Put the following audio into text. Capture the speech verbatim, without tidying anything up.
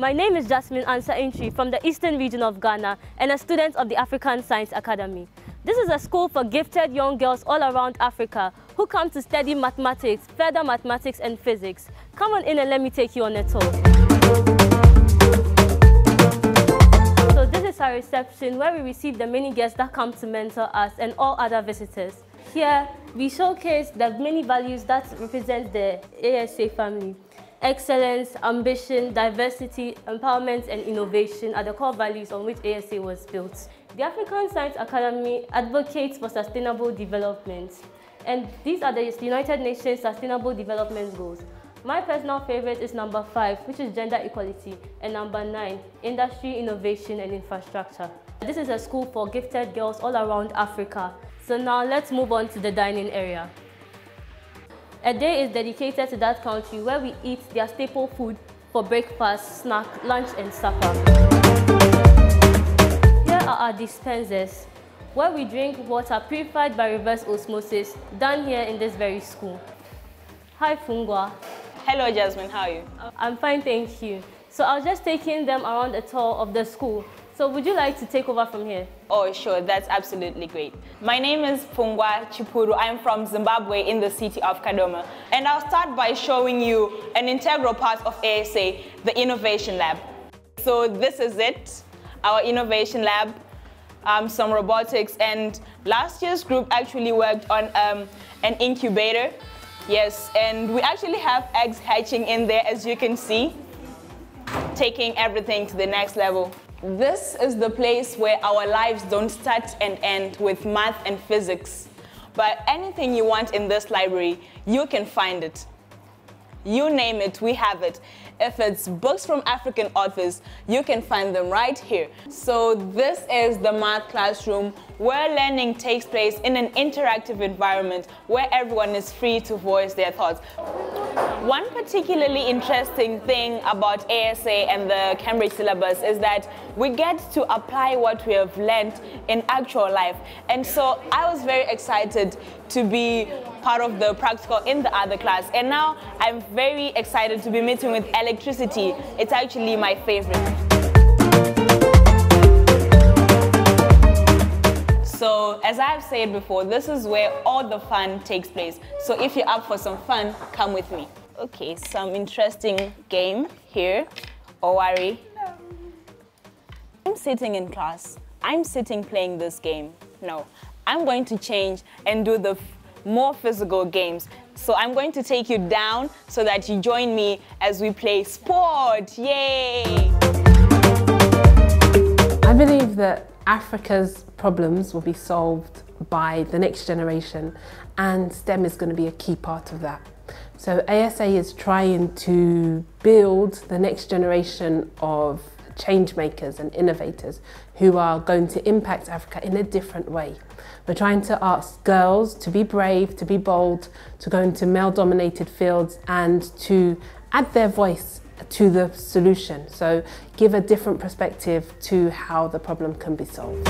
My name is Jasmine Ansah-Entry from the Eastern Region of Ghana and a student of the African Science Academy. This is a school for gifted young girls all around Africa who come to study mathematics, further mathematics and physics. Come on in and let me take you on a tour. So this is our reception where we receive the many guests that come to mentor us and all other visitors. Here we showcase the many values that represent the A S A family. Excellence, ambition, diversity, empowerment and innovation are the core values on which A S A was built. The African Science Academy advocates for sustainable development, and these are the United Nations Sustainable Development Goals. My personal favorite is number five, which is gender equality, and number nine, industry, innovation and infrastructure. This is a school for gifted girls all around Africa. So now let's move on to the dining area. A day is dedicated to that country where we eat their staple food for breakfast, snack, lunch and supper. Here are our dispensers, where we drink water purified by reverse osmosis, done here in this very school. Hi Fungwa. Hello Jasmine, how are you? I'm fine, thank you. So I was just taking them around a tour of the school. So would you like to take over from here? Oh, sure. That's absolutely great. My name is Fungwa Chipuru. I'm from Zimbabwe in the city of Kadoma. And I'll start by showing you an integral part of A S A, the Innovation Lab. So this is it, our Innovation Lab, um, some robotics. And last year's group actually worked on um, an incubator. Yes, and we actually have eggs hatching in there, as you can see, taking everything to the next level. This is the place where our lives don't start and end with math and physics. But anything you want in this library, you can find it. You name it, we have it. If it's books from African authors, you can find them right here. So this is the math classroom where learning takes place in an interactive environment where everyone is free to voice their thoughts. One particularly interesting thing about A S A and the Cambridge syllabus is that we get to apply what we have learned in actual life. And so I was very excited to be part of the practical in the other class. And now I'm very excited to be meeting with electricity. It's actually my favorite. So as I've said before, this is where all the fun takes place. So if you're up for some fun, come with me. Okay, some interesting game here. Owari. I'm sitting in class. I'm sitting playing this game. No, I'm going to change and do the more physical games. So I'm going to take you down so that you join me as we play sport. Yay! I believe that Africa's problems will be solved by the next generation, and STEM is going to be a key part of that. So A S A is trying to build the next generation of change makers and innovators who are going to impact Africa in a different way. We're trying to ask girls to be brave, to be bold, to go into male-dominated fields and to add their voice to the solution. So give a different perspective to how the problem can be solved.